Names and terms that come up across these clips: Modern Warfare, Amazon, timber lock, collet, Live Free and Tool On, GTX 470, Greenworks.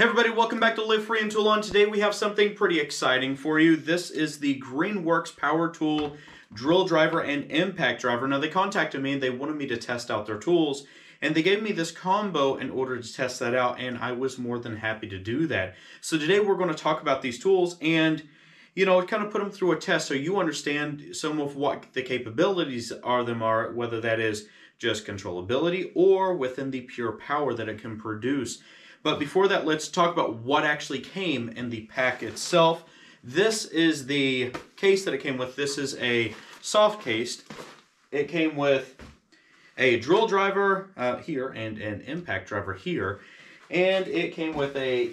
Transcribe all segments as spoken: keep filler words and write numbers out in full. Hey everybody, welcome back to Live Free and Tool On. Today we have something pretty exciting for you. This is the Greenworks power tool, drill driver, and impact driver. Now they contacted me and they wanted me to test out their tools, and they gave me this combo in order to test that out, and I was more than happy to do that. So today we're going to talk about these tools and, you know, kind of put them through a test so you understand some of what the capabilities are them are, whether that is just controllability or within the pure power that it can produce. But before that, let's talk about what actually came in the pack itself. This is the case that it came with. This is a soft case. It came with a drill driver uh, here and an impact driver here. And it came with a,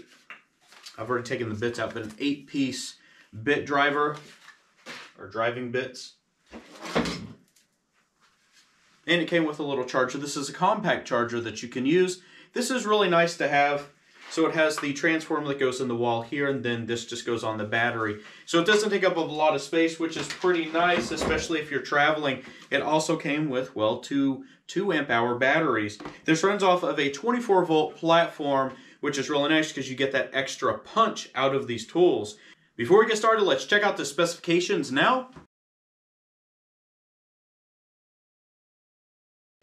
I've already taken the bits out, but an eight-piece bit driver, or driving bits. And it came with a little charger. This is a compact charger that you can use. This is really nice to have. So it has the transformer that goes in the wall here, and then this just goes on the battery. So it doesn't take up a lot of space, which is pretty nice, especially if you're traveling. It also came with, well, two two amp hour batteries. This runs off of a twenty-four volt platform, which is really nice because you get that extra punch out of these tools. Before we get started, let's check out the specifications now.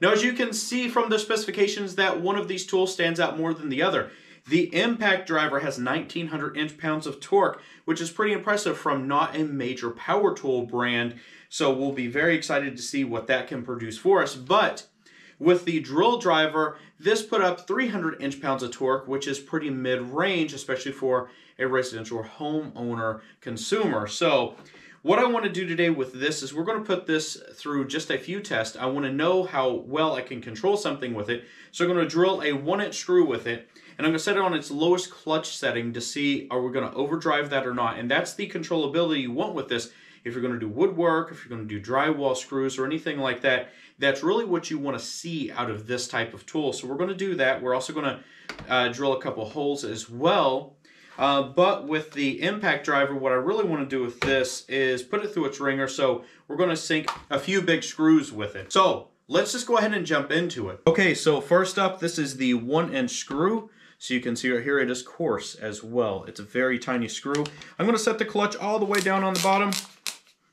Now, as you can see from the specifications, that one of these tools stands out more than the other. The impact driver has nineteen hundred inch-pounds of torque, which is pretty impressive from not a major power tool brand. So we'll be very excited to see what that can produce for us. But with the drill driver, this put up three hundred inch-pounds of torque, which is pretty mid-range, especially for a residential homeowner consumer. So what I want to do today with this is we're going to put this through just a few tests. I want to know how well I can control something with it. So I'm going to drill a one inch screw with it, and I'm going to set it on its lowest clutch setting to see are we going to overdrive that or not. And that's the controllability you want with this. If you're going to do woodwork, if you're going to do drywall screws or anything like that, that's really what you want to see out of this type of tool. So we're going to do that. We're also going to uh, drill a couple holes as well. Uh, but with the impact driver, what I really want to do with this is put it through its ringer, so we're going to sink a few big screws with it. So let's just go ahead and jump into it. Okay, so first up, this is the one-inch screw. So you can see right here, it is coarse as well. It's a very tiny screw. I'm going to set the clutch all the way down on the bottom.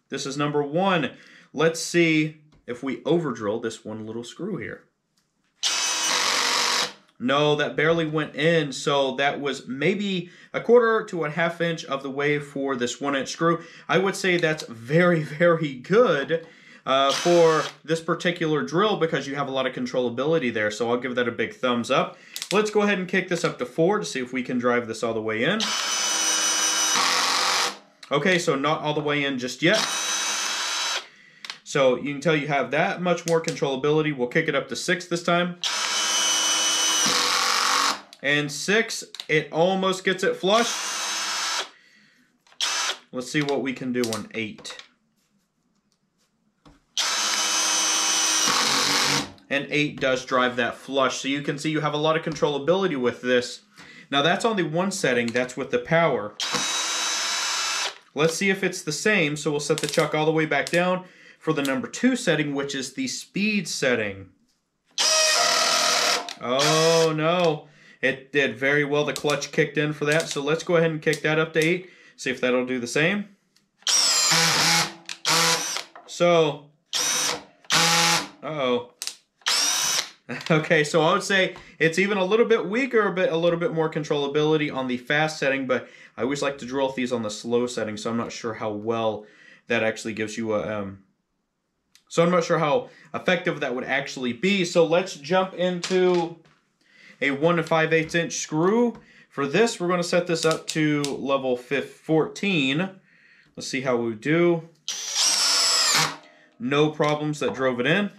This is number one. Let's see if we overdrill this one little screw here. No, that barely went in, so that was maybe a quarter to a half inch of the way for this one inch screw. I would say that's very, very good uh, for this particular drill because you have a lot of controllability there, so I'll give that a big thumbs up. Let's go ahead and kick this up to four to see if we can drive this all the way in. Okay, so not all the way in just yet. So you can tell you have that much more controllability. We'll kick it up to six this time. And six, it almost gets it flush. Let's see what we can do on eight. And eight does drive that flush. So you can see you have a lot of controllability with this. Now that's on the one setting, that's with the power. Let's see if it's the same. So we'll set the chuck all the way back down for the number two setting, which is the speed setting. Oh no. It did very well. The clutch kicked in for that. So let's go ahead and kick that up to eight. See if that'll do the same. So, uh-oh. Okay, so I would say it's even a little bit weaker, but a little bit more controllability on the fast setting. But I always like to drill these on the slow setting, so I'm not sure how well that actually gives you a... Um, so I'm not sure how effective that would actually be. So let's jump into a one and five eighths inch screw. For this, we're going to set this up to level fourteen. Let's see how we do. No problems, that drove it in.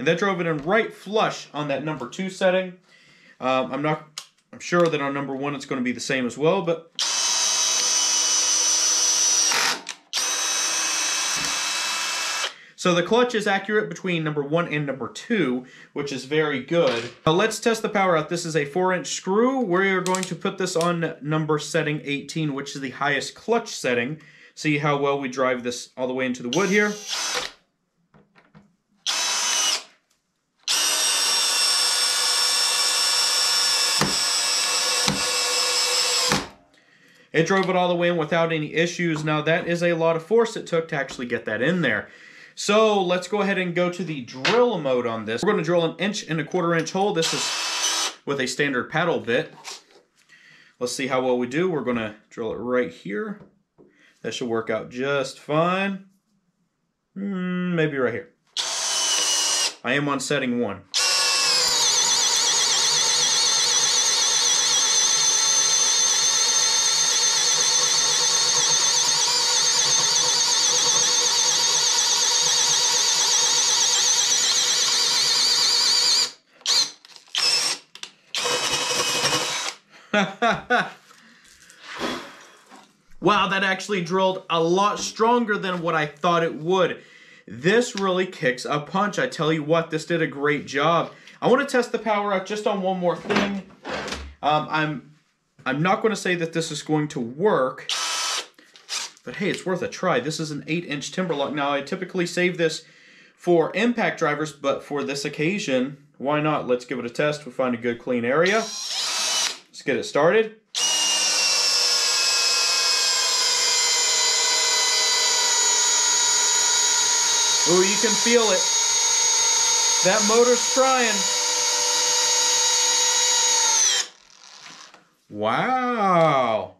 And that drove it in right flush on that number two setting. Um, I'm not, I'm sure that on number one it's going to be the same as well, but so the clutch is accurate between number one and number two, which is very good. Now let's test the power out. This is a four inch screw. We're going to put this on number setting eighteen, which is the highest clutch setting. See how well we drive this all the way into the wood here. It drove it all the way in without any issues. Now, that is a lot of force it took to actually get that in there. So let's go ahead and go to the drill mode on this. We're going to drill an inch and a quarter inch hole. This is with a standard paddle bit. Let's see how well we do. We're going to drill it right here. That should work out just fine. Mm, maybe right here. I am on setting one. Wow, that actually drilled a lot stronger than what I thought it would. This really kicks a punch. I tell you what, this did a great job. I want to test the power out just on one more thing. Um, I'm, I'm not going to say that this is going to work, but hey, it's worth a try. This is an eight inch timber lock. Now, I typically save this for impact drivers, but for this occasion, why not? Let's give it a test. We'll find a good clean area. Let's get it started. Ooh, you can feel it. That motor's trying. Wow.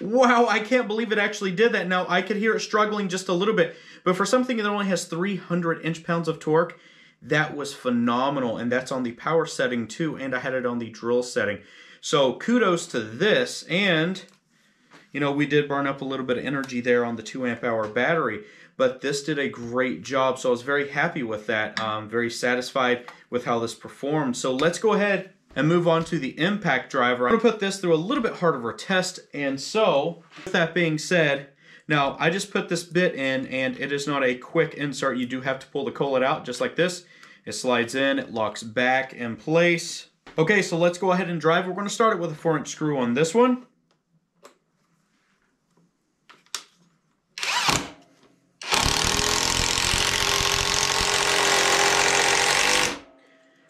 Wow, I can't believe it actually did that. Now, I could hear it struggling just a little bit, but for something that only has three hundred inch-pounds of torque, that was phenomenal, and that's on the power setting too, and I had it on the drill setting. So kudos to this, and you know, we did burn up a little bit of energy there on the two amp hour battery, but this did a great job, so I was very happy with that. Um, very satisfied with how this performed. So let's go ahead and move on to the impact driver. I'm gonna put this through a little bit harder of a test, and so with that being said, now, I just put this bit in, and it is not a quick insert. You do have to pull the collet out just like this. It slides in, it locks back in place. Okay, so let's go ahead and drive. We're gonna start it with a four inch screw on this one.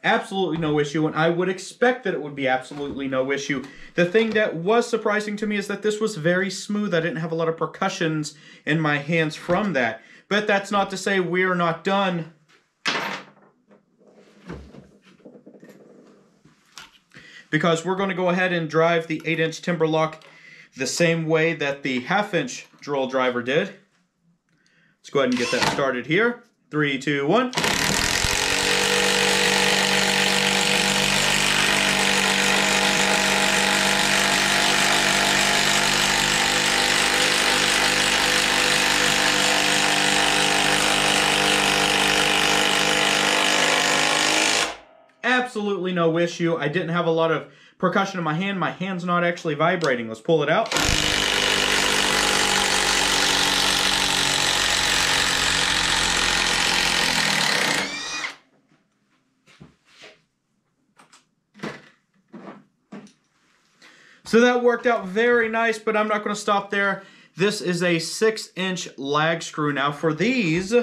Absolutely no issue, and I would expect that it would be absolutely no issue. The thing that was surprising to me is that this was very smooth. I didn't have a lot of percussions in my hands from that. But that's not to say we're not done. Because we're going to go ahead and drive the eight inch timber lock the same way that the half inch drill driver did. Let's go ahead and get that started here. Three, two, one. Absolutely no issue. I didn't have a lot of percussion in my hand. My hand's not actually vibrating. Let's pull it out. So that worked out very nice, but I'm not going to stop there. This is a six inch lag screw. Now for these,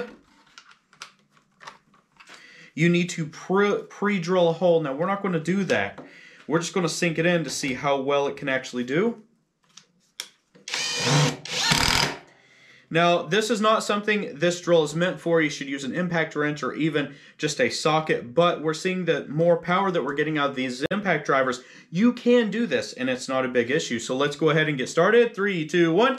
you need to pre-drill a hole. Now, we're not going to do that. We're just going to sink it in to see how well it can actually do. Now, this is not something this drill is meant for. You should use an impact wrench or even just a socket, but we're seeing that more power that we're getting out of these impact drivers. You can do this, and it's not a big issue. So let's go ahead and get started. Three, two, one.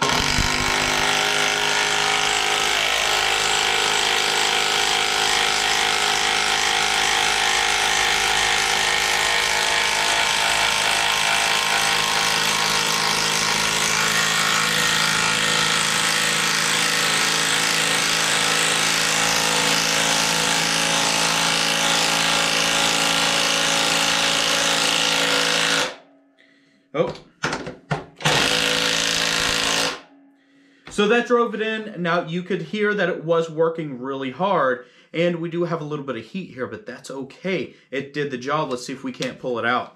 Oh. So that drove it in. Now you could hear that it was working really hard, and we do have a little bit of heat here, but that's okay. It did the job. Let's see if we can't pull it out.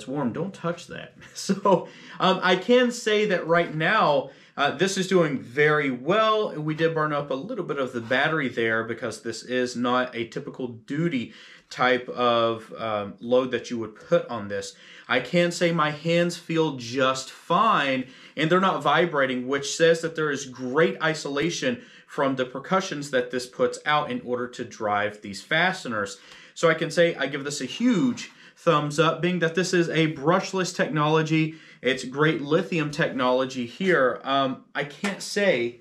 that's warm, don't touch that. So um, I can say that right now, uh, this is doing very well. We did burn up a little bit of the battery there because this is not a typical duty type of um, load that you would put on this. I can say my hands feel just fine and they're not vibrating, which says that there is great isolation from the percussions that this puts out in order to drive these fasteners. So I can say I give this a huge thumbs up, being that this is a brushless technology. It's great lithium technology here. Um, I can't say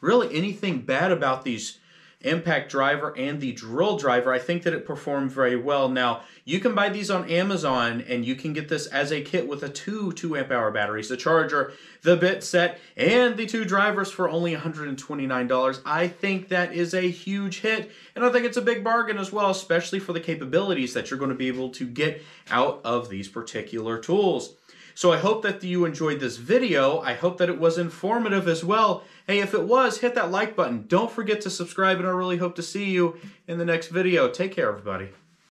really anything bad about these impact driver and the drill driver. I think that it performed very well. Now, you can buy these on Amazon and you can get this as a kit with a two two amp hour batteries, the charger, the bit set, and the two drivers for only one hundred twenty-nine dollars. I think that is a huge hit, and I think it's a big bargain as well, especially for the capabilities that you're going to be able to get out of these particular tools. So I hope that you enjoyed this video. I hope that it was informative as well. Hey, if it was, hit that like button. Don't forget to subscribe, and I really hope to see you in the next video. Take care, everybody.